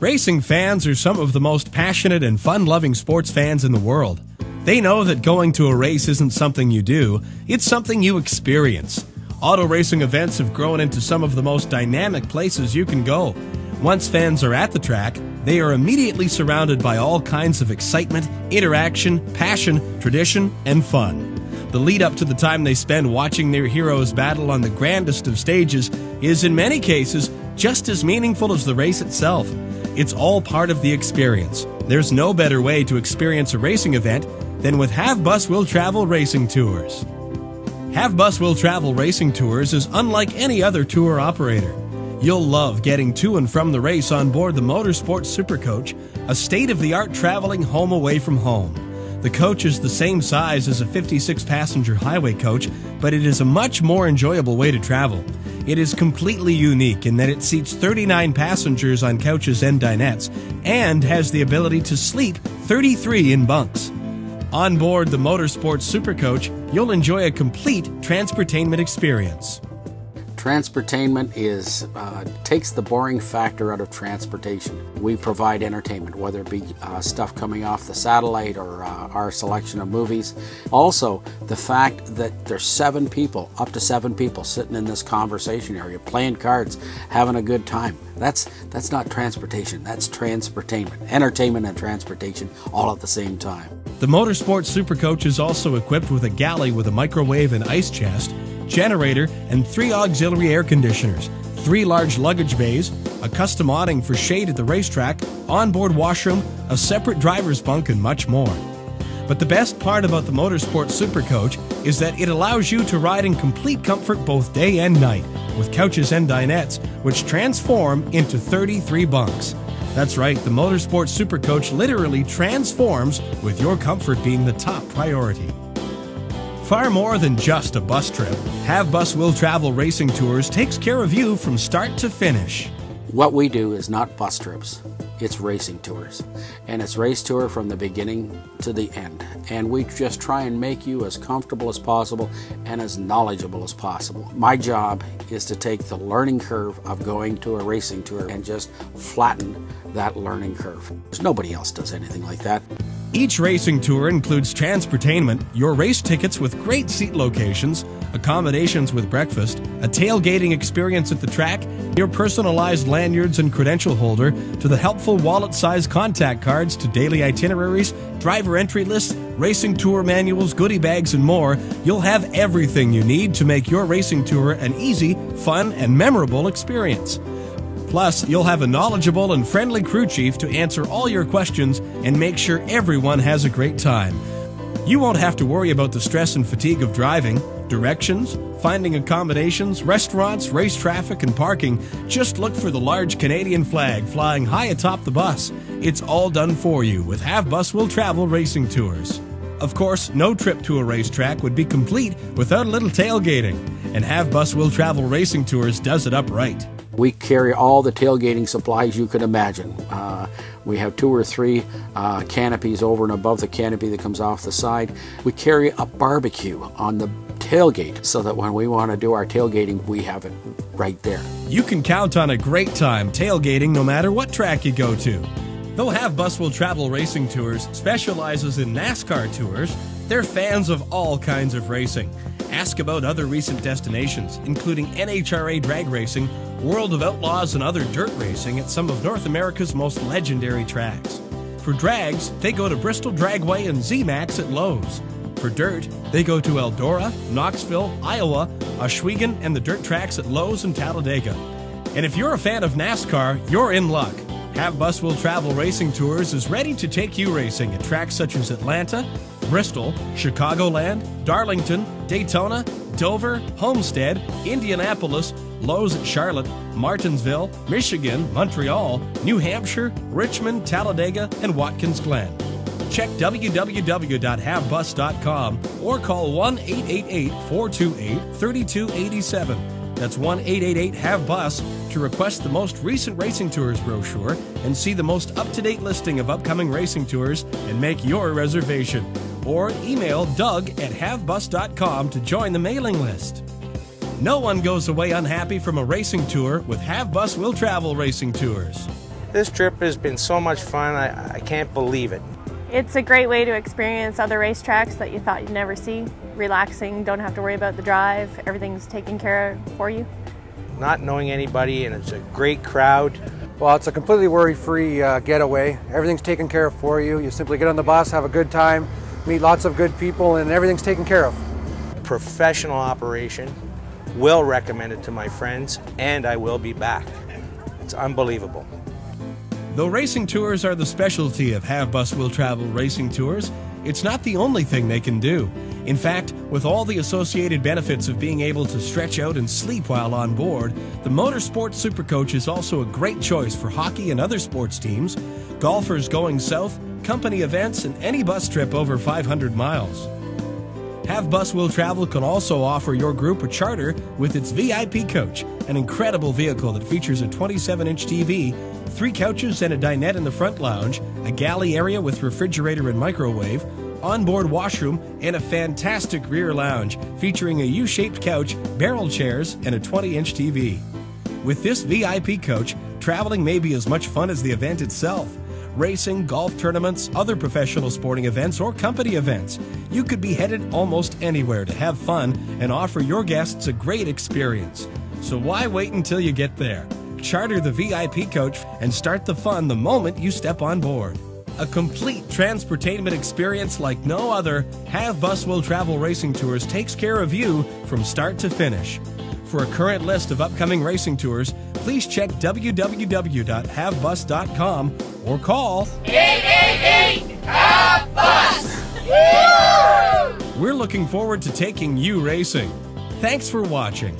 Racing fans are some of the most passionate and fun-loving sports fans in the world. They know that going to a race isn't something you do, it's something you experience. Auto racing events have grown into some of the most dynamic places you can go. Once fans are at the track, they are immediately surrounded by all kinds of excitement, interaction, passion, tradition, and fun. The lead up to the time they spend watching their heroes battle on the grandest of stages is, in many cases, just as meaningful as the race itself. It's all part of the experience. There's no better way to experience a racing event than with Have Bus Will Travel Racing Tours. Have Bus Will Travel Racing Tours is unlike any other tour operator. You'll love getting to and from the race on board the Motorsport Supercoach, a state-of-the-art traveling home away from home. The coach is the same size as a 56-passenger highway coach, but it is a much more enjoyable way to travel. It is completely unique in that it seats 39 passengers on couches and dinettes, and has the ability to sleep 33 in bunks. On board the Motorsport Supercoach, you'll enjoy a complete transportainment experience. Transportainment takes the boring factor out of transportation. We provide entertainment, whether it be stuff coming off the satellite or our selection of movies. Also, the fact that there's up to seven people sitting in this conversation area, playing cards, having a good time. That's not transportation, that's transportainment. Entertainment and transportation all at the same time. The Motorsport Supercoach is also equipped with a galley with a microwave and ice chest, generator, and 3 auxiliary air conditioners, 3 large luggage bays, a custom awning for shade at the racetrack, onboard washroom, a separate driver's bunk, and much more. But the best part about the Motorsport Supercoach is that it allows you to ride in complete comfort both day and night, with couches and dinettes, which transform into 33 bunks. That's right, the Motorsport Supercoach literally transforms, with your comfort being the top priority. Far more than just a bus trip, Have Bus Will Travel Racing Tours takes care of you from start to finish. What we do is not bus trips, it's racing tours. And it's race tour from the beginning to the end. And we just try and make you as comfortable as possible and as knowledgeable as possible. My job is to take the learning curve of going to a racing tour and just flatten that learning curve. There's nobody else does anything like that. Each racing tour includes transportainment, your race tickets with great seat locations, accommodations with breakfast, a tailgating experience at the track, your personalized lanyards and credential holder, to the helpful wallet-sized contact cards, to daily itineraries, driver entry lists, racing tour manuals, goodie bags, and more. You'll have everything you need to make your racing tour an easy, fun, and memorable experience. Plus, you'll have a knowledgeable and friendly crew chief to answer all your questions and make sure everyone has a great time. You won't have to worry about the stress and fatigue of driving, directions, finding accommodations, restaurants, race traffic, and parking. Just look for the large Canadian flag flying high atop the bus. It's all done for you with Have Bus Will Travel Racing Tours. Of course, no trip to a racetrack would be complete without a little tailgating, and Have Bus Will Travel Racing Tours does it up right. We carry all the tailgating supplies you can imagine. We have 2 or 3 canopies over and above the canopy that comes off the side. We carry a barbecue on the tailgate so that when we want to do our tailgating, we have it right there. You can count on a great time tailgating no matter what track you go to. Though Have Bus Will Travel Racing Tours specializes in NASCAR tours, they're fans of all kinds of racing. Ask about other recent destinations, including NHRA drag racing, World of Outlaws, and other dirt racing at some of North America's most legendary tracks. For drags, they go to Bristol Dragway and Z-Max at Lowe's. For dirt, they go to Eldora, Knoxville, Iowa, Ashwegen, and the dirt tracks at Lowe's and Talladega. And if you're a fan of NASCAR, you're in luck. Have Bus Will Travel Racing Tours is ready to take you racing at tracks such as Atlanta, Bristol, Chicagoland, Darlington, Daytona, Dover, Homestead, Indianapolis, Lowe's at Charlotte, Martinsville, Michigan, Montreal, New Hampshire, Richmond, Talladega, and Watkins Glen. Check www.havebus.com or call 1-888-428-3287. That's 1-888-HAVE-BUS to request the most recent racing tours brochure and see the most up-to-date listing of upcoming racing tours and make your reservation. Or email doug@havebus.com to join the mailing list. No one goes away unhappy from a racing tour with Have Bus Will Travel Racing Tours. This trip has been so much fun, I can't believe it. It's a great way to experience other racetracks that you thought you'd never see. Relaxing, don't have to worry about the drive, everything's taken care of for you. Not knowing anybody, and it's a great crowd. Well, it's a completely worry-free getaway. Everything's taken care of for you. You simply get on the bus, have a good time, meet lots of good people, and everything's taken care of. Professional operation, will recommend it to my friends, and I will be back. It's unbelievable. Though racing tours are the specialty of Have Bus Will Travel Racing Tours, it's not the only thing they can do. In fact, with all the associated benefits of being able to stretch out and sleep while on board, the Motorsport Supercoach is also a great choice for hockey and other sports teams, golfers going south, company events, and any bus trip over 500 miles. Have Bus Will Travel can also offer your group a charter with its VIP coach, an incredible vehicle that features a 27-inch TV, 3 couches and a dinette in the front lounge, a galley area with refrigerator and microwave, onboard washroom, and a fantastic rear lounge featuring a U-shaped couch, barrel chairs, and a 20-inch TV. With this VIP coach, traveling may be as much fun as the event itself. Racing, golf tournaments, other professional sporting events, or company events. You could be headed almost anywhere to have fun and offer your guests a great experience. So why wait until you get there? Charter the VIP coach and start the fun the moment you step on board. A complete transportainment experience like no other, Have Bus Will Travel Racing Tours takes care of you from start to finish. For a current list of upcoming racing tours, please check www.havebus.com or call 888-HAVE-BUS. We're looking forward to taking you racing. Thanks for watching.